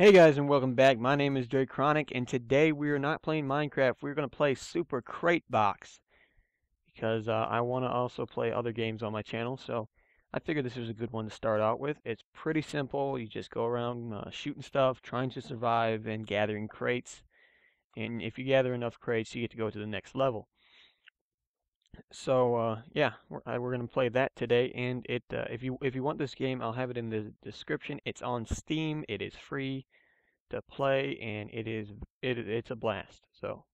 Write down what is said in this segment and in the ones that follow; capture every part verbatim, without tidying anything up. Hey guys, and welcome back. My name is Drake Chronic, and today we are not playing Minecraft. We're going to play Super Crate Box because uh, I want to also play other games on my channel, so I figured this was a good one to start out with. It's pretty simple. You just go around uh, shooting stuff, trying to survive, and gathering crates. And if you gather enough crates, you get to go to the next level. So uh, yeah, we're, we're going to play that today, and it uh, if you if you want this game, I'll have it in the description. It's on Steam. It is free to play, and it is it it's a blast. So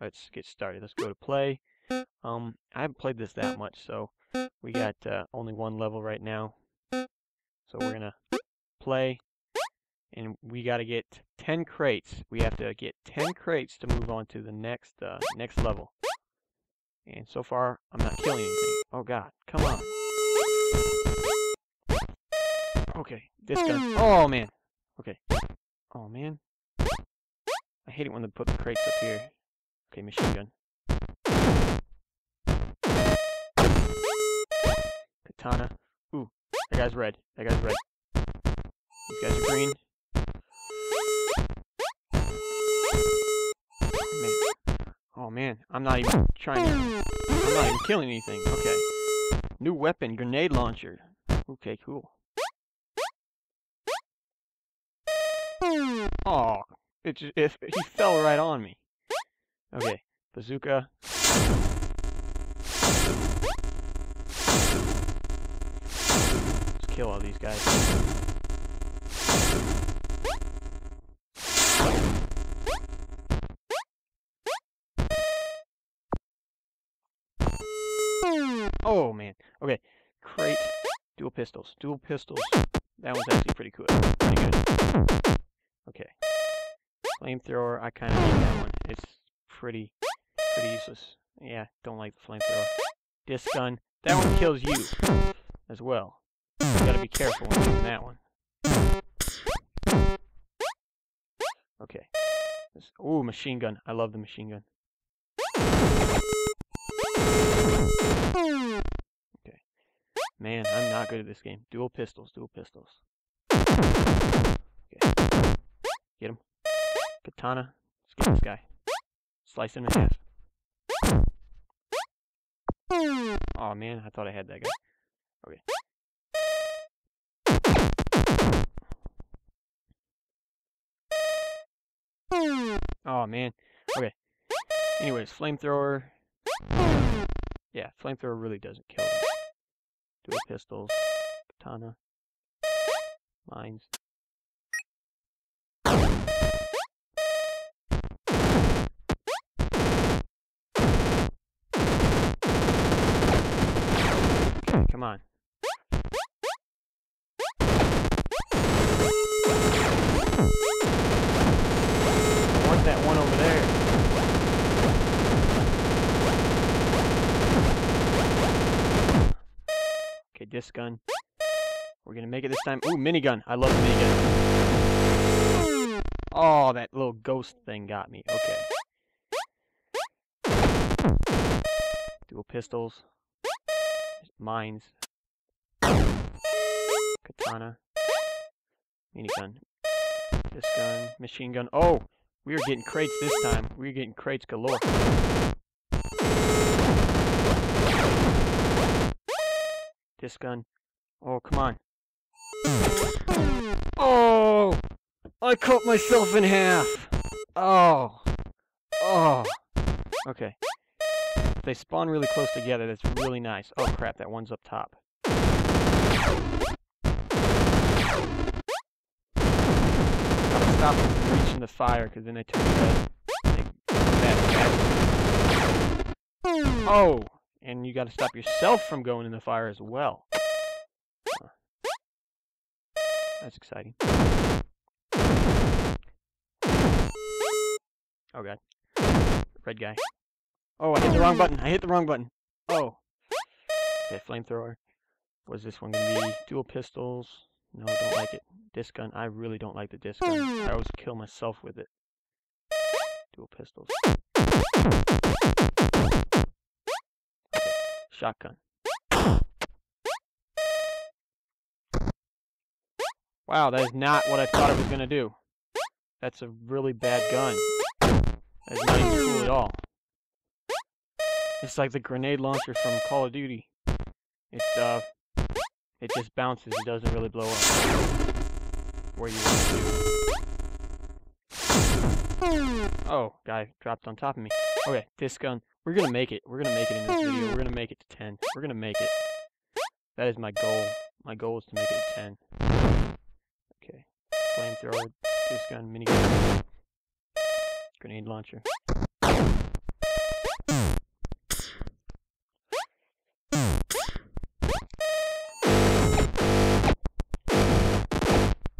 let's get started. Let's go to play. Um, I haven't played this that much, so we got uh, only one level right now. So we're gonna play, and we got to get ten crates. We have to get ten crates to move on to the next uh, next level. And so far, I'm not killing anything. Oh god, come on. Okay, this gun. Oh man. Okay. Oh man. I hate it when they put the crates up here. Okay, machine gun. Katana. Ooh, that guy's red. That guy's red. These guys are green. Oh man, I'm not even trying to, I'm not even killing anything. Okay. New weapon, grenade launcher. Okay, cool. Oh, it just, it, he fell right on me. Okay, bazooka. Let's kill all these guys. Oh man. Okay. Crate. Dual pistols. Dual pistols. That one's actually pretty good. Pretty good. Okay. Flamethrower. I kind of hate that one. It's pretty, pretty useless. Yeah, don't like the flamethrower. Disc gun. That one kills you as well. You gotta be careful when using that one. Okay. This, ooh, machine gun. I love the machine gun. Okay. Man, I'm not good at this game. Dual pistols, dual pistols. Okay. Get him. Katana. Let's get this guy. Slice him in half. Oh man, I thought I had that guy. Okay. Oh man. Okay. Anyways, flamethrower. Yeah, flamethrower really doesn't kill them. Dual pistols, katana, mines. Okay, come on. I want that one over there. Disc gun. We're gonna make it this time. Ooh, minigun. I love the minigun. Oh, that little ghost thing got me. Okay. Dual pistols. Mines. Katana. Minigun. Disc gun. Machine gun. Oh! We are getting crates this time. We are getting crates galore. Disc gun. Oh, come on. Oh! I cut myself in half! Oh! Oh! Okay. They spawn really close together. That's really nice. Oh, crap. That one's up top. Gotta stop them from reaching the fire, because then they turn red. They come back. Oh! And you gotta stop yourself from going in the fire as well. Huh. That's exciting. Oh god. Red guy. Oh, I hit the wrong button. I hit the wrong button. Oh. Okay, flamethrower. What is this one gonna be? Dual pistols. No, I don't like it. Disc gun. I really don't like the disc gun. I always kill myself with it. Dual pistols. Shotgun. Wow, that is not what I thought it was going to do. That's a really bad gun. That's not even cool at all. It's like the grenade launcher from Call of Duty. It's, uh... It just bounces, it doesn't really blow up where you want to. Oh, guy dropped on top of me. Okay, this gun. We're gonna make it. We're gonna make it in this video. We're gonna make it to ten. We're gonna make it. That is my goal. My goal is to make it to ten. Okay. Flamethrower, this gun, minigun, grenade launcher.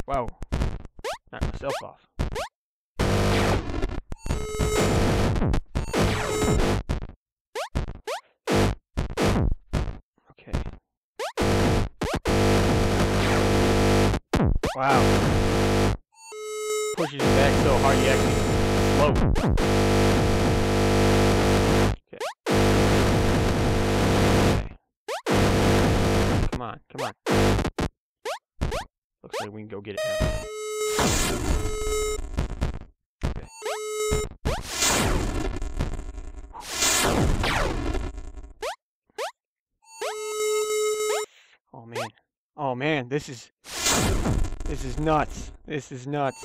Wow, knocked myself off. Okay. Wow. Pushes you back so hard you actually float. Okay. Okay. Come on, come on. Looks like we can go get it now. Okay. Oh man. Oh man, this is... This is nuts. This is nuts.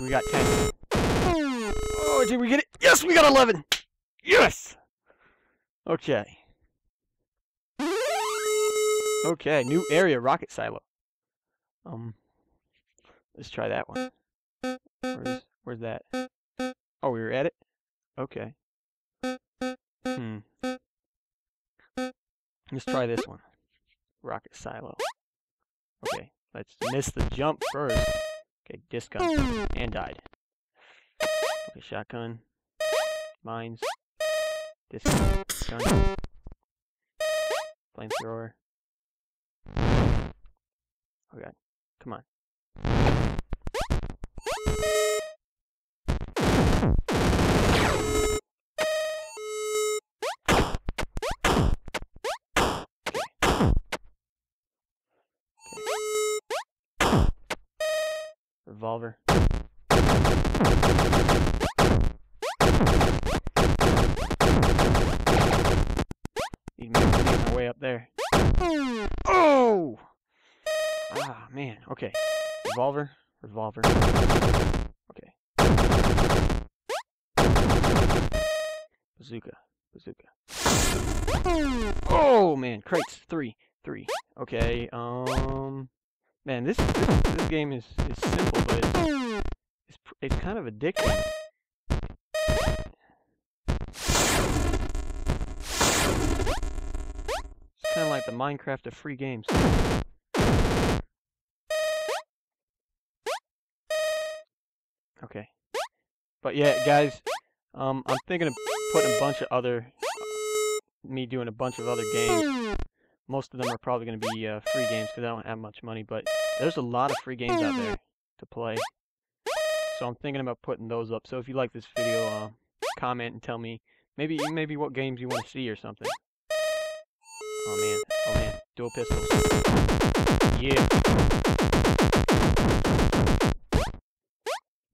We got ten. Oh, did we get it? Yes, we got eleven. Yes. Okay. Okay, new area, rocket silo. Um, let's try that one. Where's where's that? Oh, we were at it. Okay. Hmm. Let's try this one. Rocket silo. Okay, let's miss the jump first. Okay, disc gun. And died. Okay, shotgun. Mines. Disc gun. Flamethrower. Oh god. Come on. Revolver. Need to make my way up there. Oh! Ah, man. Okay. Revolver. Revolver. Okay. Bazooka. Bazooka. Oh, man. Crates. Three. Three. Okay. Um... Man, this, this this game is is simple, but it's it's, it's kind of addictive. It's kind of like the Minecraft of free games. Okay, but yeah, guys, um, I'm thinking of putting a bunch of other me doing a bunch of other games. Most of them are probably going to be uh, free games because I don't have much money, but there's a lot of free games out there to play. So I'm thinking about putting those up. So if you like this video, uh, comment and tell me maybe maybe what games you want to see or something. Oh man, oh man, dual pistols. Yeah.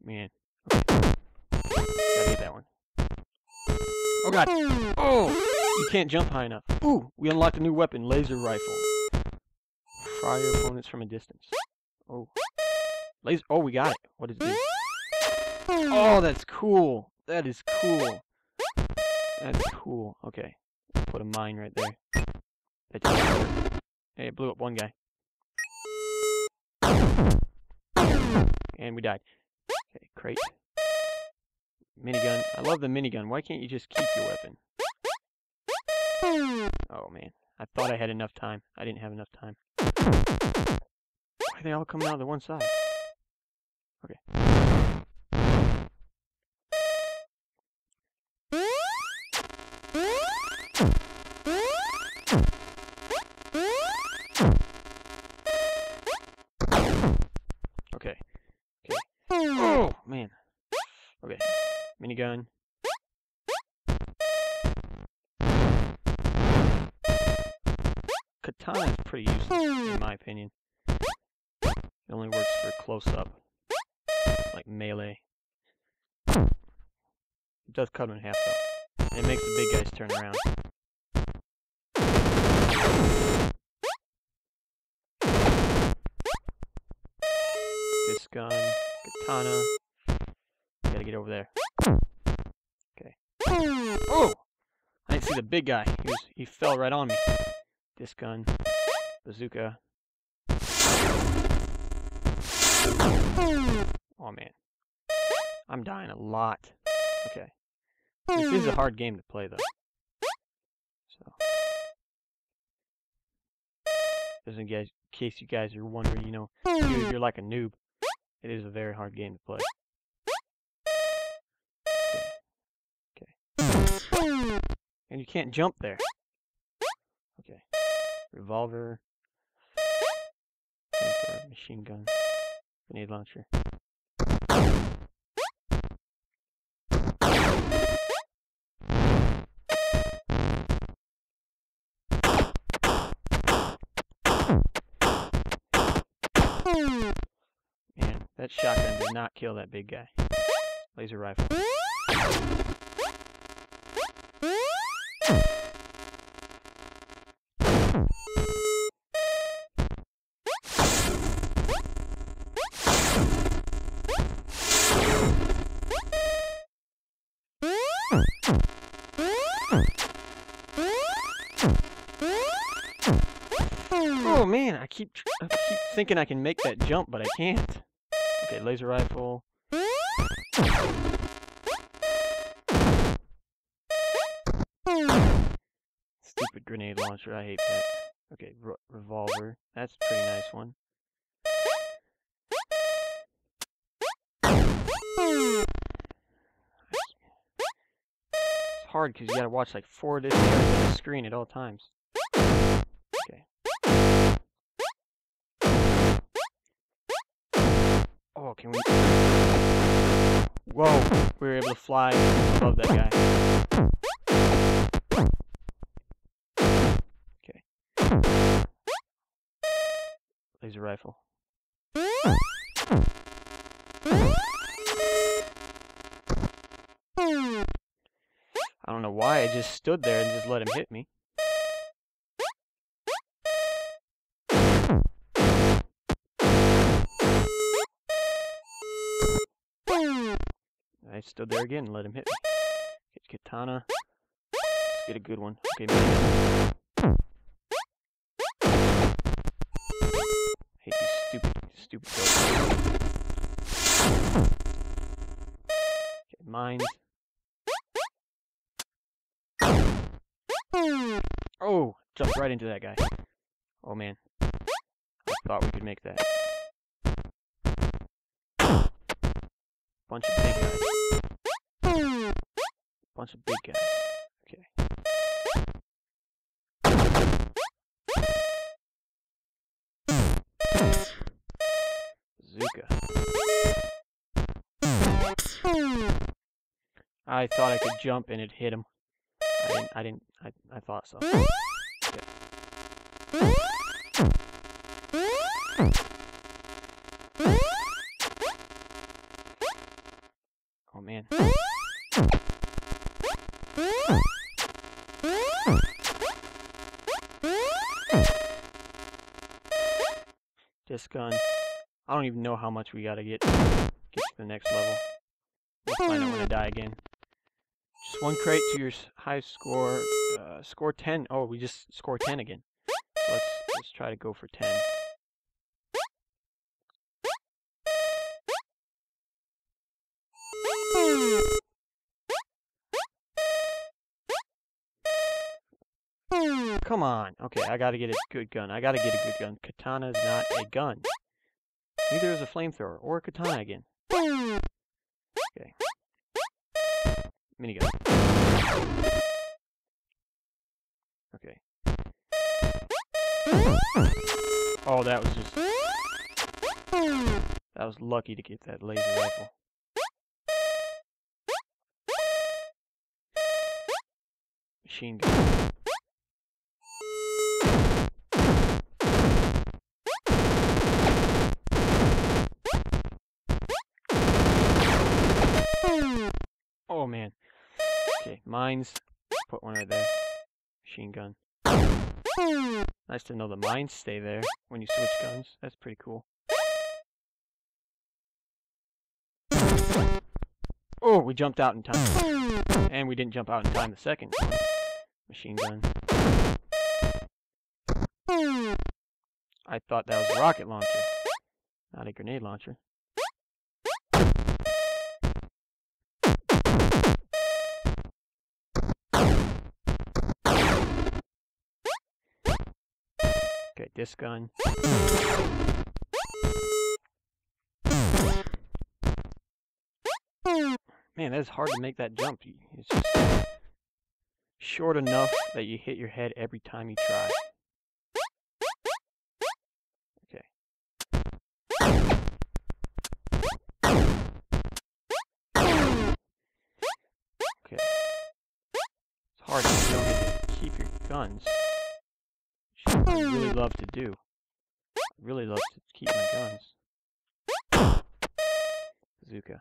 Man. Okay. Gotta get that one. Oh god. Oh! You can't jump high enough. Ooh, we unlocked a new weapon, laser rifle. Fry your opponents from a distance. Oh. Laser, oh, we got it. What is this? Oh, that's cool. That is cool. That's cool. Okay. Let's put a mine right there. That didn't work. Hey, it blew up one guy. And we died. Okay, crate. Minigun. I love the minigun. Why can't you just keep your weapon? Oh man, I thought I had enough time. I didn't have enough time. Why are they all coming out of the one side? Okay. Oh, man. Okay. Minigun. Katana is pretty useless, in my opinion. It only works for close-up. Like melee. It does cut him in half, though. And it makes the big guys turn around. This gun. Katana. Gotta get over there. Okay. Oh! I didn't see the big guy. He, was, he fell right on me. This gun. Bazooka. Oh man. I'm dying a lot. Okay. This is a hard game to play though. So. Just in case, in case you guys are wondering, you know, if you're like a noob, it is a very hard game to play. Okay. Okay. And you can't jump there. Okay. Revolver. Machine gun. Grenade launcher. Man, that shotgun did not kill that big guy. Laser rifle. Oh man, I keep, I keep thinking I can make that jump, but I can't. Okay, laser rifle. Stupid grenade launcher, I hate that. Okay, re revolver. That's a pretty nice one. It's hard because you gotta watch like four different things on the screen at all times. Okay. Oh, can we... Whoa, we were able to fly above that guy. Okay. Laser rifle. I don't know why I just stood there and just let him hit me. I stood there again and let him hit me. Get katana. Let's get a good one. Okay, man. Hate these stupid, stupid dogs. Okay, mines. Oh! Jumped right into that guy. Oh man. I thought we could make that. Bunch of big guys. Bunch of big guys. Okay. Bazooka. I thought I could jump and it hit him. I didn't. I didn't. I, I thought so. Okay. Oh man. This gun. I don't even know how much we gotta get, get to the next level. We'll find out when I die again. Just one crate to your high score. Uh, score ten. Oh, we just score ten again. So let's, let's try to go for ten. Come on. Okay, I gotta get a good gun. I gotta get a good gun. Katana is not a gun. Neither is a flamethrower or a katana again. Okay. Minigun. Okay. Oh, that was just... I was lucky to get that laser rifle. Machine gun. Oh man. Okay, mines. Put one right there. Machine gun. Nice to know the mines stay there when you switch guns. That's pretty cool. Oh, we jumped out in time. And we didn't jump out in time the second time. Machine gun. I thought that was a rocket launcher, not a grenade launcher. Okay, this gun. Man, that is hard to make that jump. It's just short enough that you hit your head every time you try. Okay. Okay. It's hard to know that you keep your guns, which I really love to do. I really love to keep my guns. Bazooka.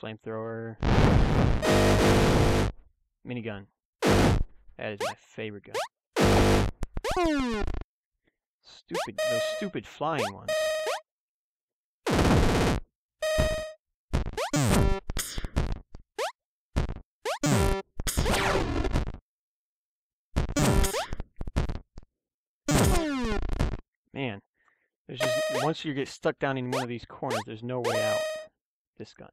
Flamethrower. Minigun. That is my favorite gun. Stupid, those stupid flying ones. Man, there's just, once you get stuck down in one of these corners, there's no way out. This gun.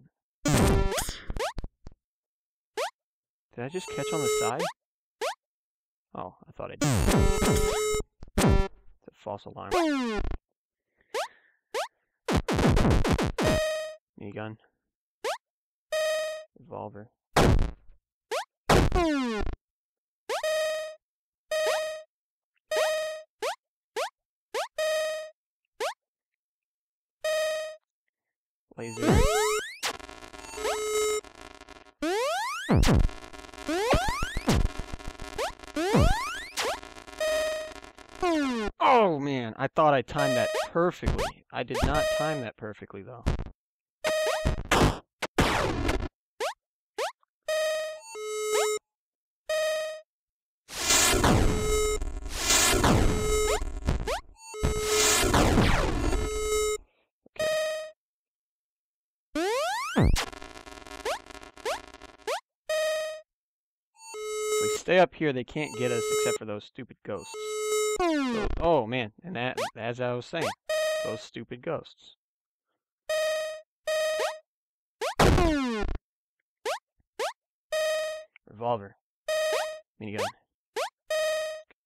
Did I just catch on the side? Oh, I thought I did. It's a false alarm. Minigun. Revolver. Laser. Oh man, I thought I timed that perfectly. I did not time that perfectly though. Stay up here, they can't get us except for those stupid ghosts. So, oh man, and that, as I was saying, those stupid ghosts. Revolver. Minigun.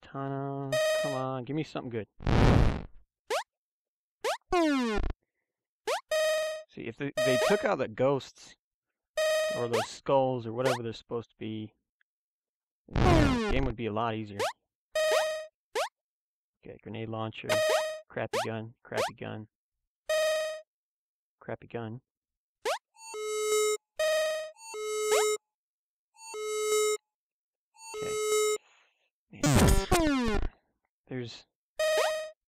Katana. Come on, give me something good. See, if they, they took out the ghosts, or those skulls, or whatever they're supposed to be, the game would be a lot easier. Okay, grenade launcher, crappy gun, crappy gun, crappy gun. Okay. Man. There's,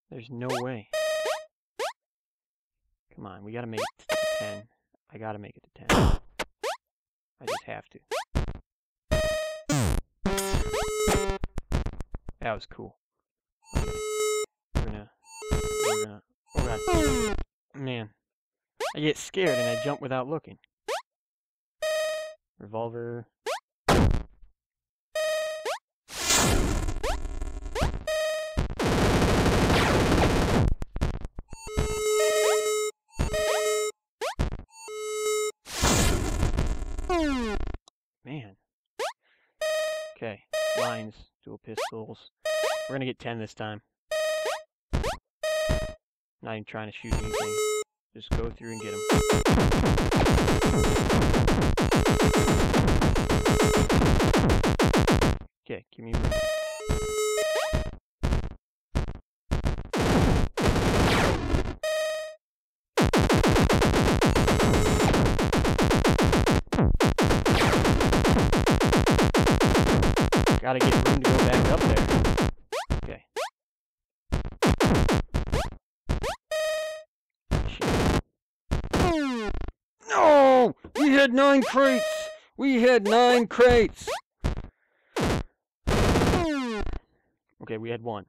there's no way. Come on, we gotta make it to ten. I gotta make it to ten. I just have to. That was cool. Okay. We're gonna, we're gonna, oh god. Man. I get scared and I jump without looking. Revolver. Man. Okay. Mines. Dual pistols. We're gonna get ten this time. Not even trying to shoot anything. Just go through and get them. Okay, give me room. gotta get room to go back up there. Okay. Shit. No! We had nine crates! We had nine crates! Okay, we had one.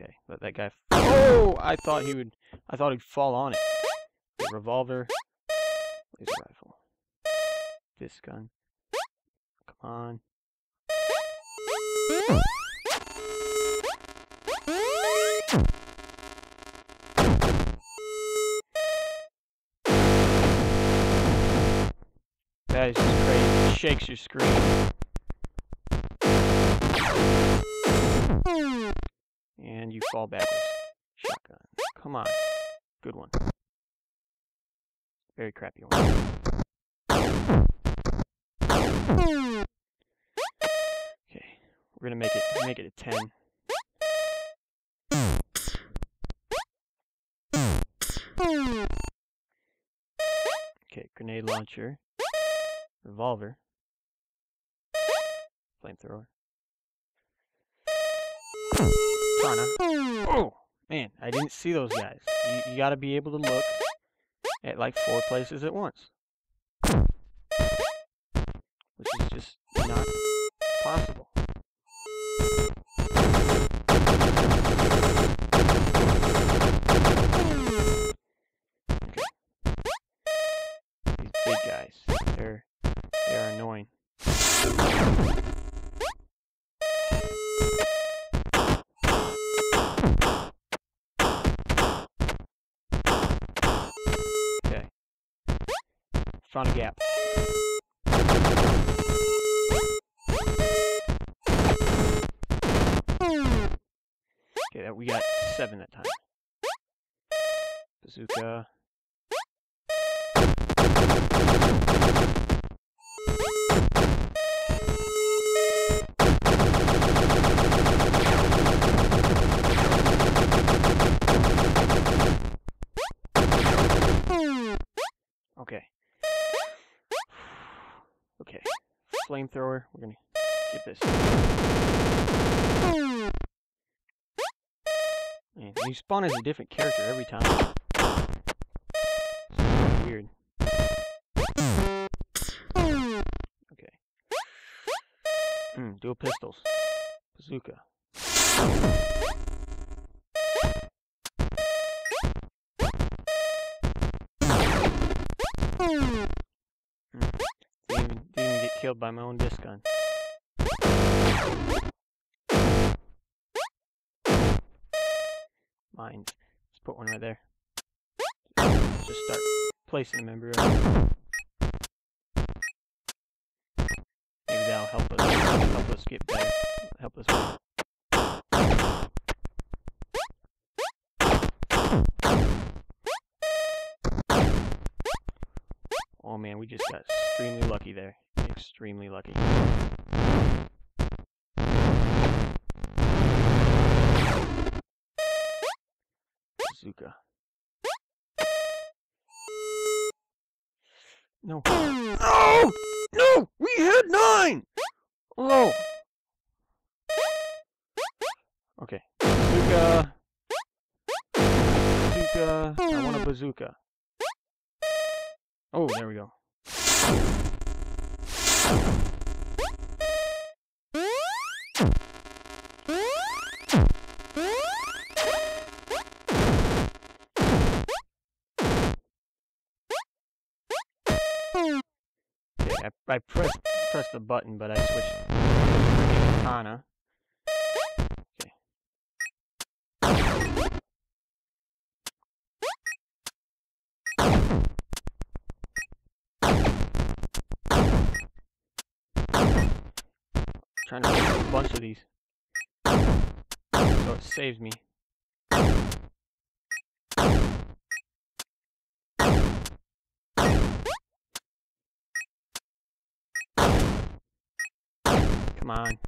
Okay, let that guy. F oh, I thought he would. I thought he'd fall on it. The revolver, laser rifle, this gun. Come on. That is just crazy. It shakes your screen. And you fall backwards. Shotgun. Come on. Good one. Very crappy one. Okay. We're gonna make it make it a ten. Okay, grenade launcher. Revolver. Flamethrower. Prana. Oh, man, I didn't see those guys. You, you gotta be able to look at like four places at once. Which is just not possible. Okay. These big guys, they're, they're annoying. Found a gap. Okay, that we got seven that time. Bazooka. Flamethrower. We're gonna get this. Man, you spawn as a different character every time. It's weird. Okay. Mm, dual pistols. Bazooka. Mm. Killed by my own disc gun. Mine. Let's put one right there. Just start placing them everywhere. Maybe that'll help us. Help us get better. Help us. Win. Oh man, we just got extremely lucky there. Extremely lucky. Bazooka. No. No! No! We had nine! Oh! Okay. Bazooka. Bazooka. I want a bazooka. Oh, there we go. Okay, I, I pressed, pressed the button, but I switched to freaking Kana. Trying to get a bunch of these, so it saves me Come on.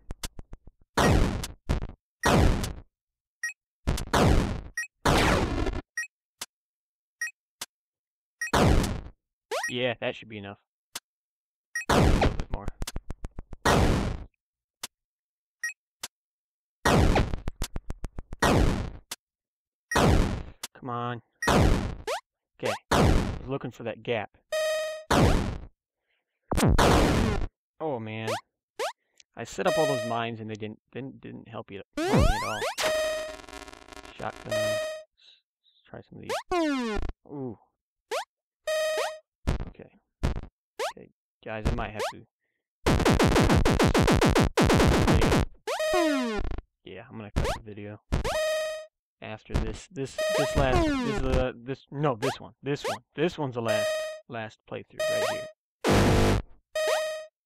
Yeah, that should be enough. A little bit more. Come on. Okay. I was looking for that gap. Oh man. I set up all those mines and they didn't didn't didn't help you at all. Shotgun. Let's try some of these. Ooh. Okay. Okay, guys, I might have to. Yeah, I'm gonna cut the video after this. This this last this is uh, this no this one this one this one's the last last playthrough right here.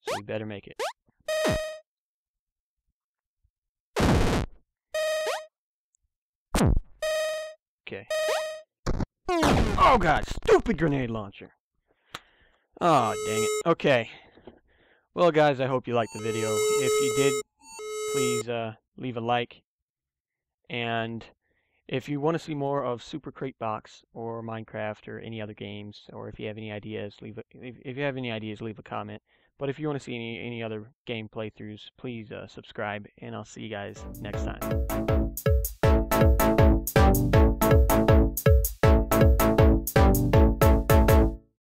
So we better make it. Okay. Oh god, stupid grenade launcher. Oh, dang it. Okay. Well, guys, I hope you liked the video. If you did, please uh, leave a like. And if you want to see more of Super Crate Box or Minecraft or any other games, or if you have any ideas, leave a, if, if you have any ideas, leave a comment. But if you want to see any, any other game playthroughs, please uh, subscribe, and I'll see you guys next time.